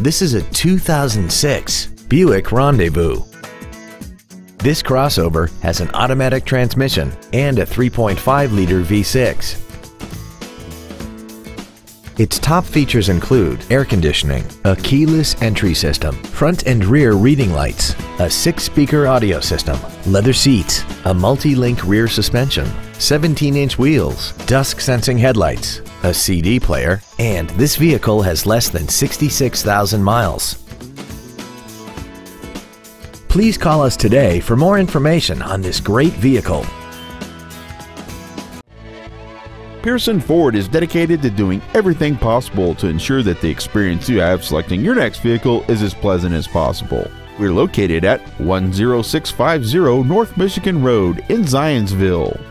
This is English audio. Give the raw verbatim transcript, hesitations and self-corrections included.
This is a two thousand six Buick Rendezvous. This crossover has an automatic transmission and a three point five liter V six. Its top features include air conditioning, a keyless entry system, front and rear reading lights, a six-speaker audio system, leather seats, a multi-link rear suspension, seventeen inch wheels, dusk-sensing headlights, a C D player, and this vehicle has less than sixty-six thousand miles. Please call us today for more information on this great vehicle. Pearson Ford is dedicated to doing everything possible to ensure that the experience you have selecting your next vehicle is as pleasant as possible. We're located at one zero six five zero North Michigan Road in Zionsville.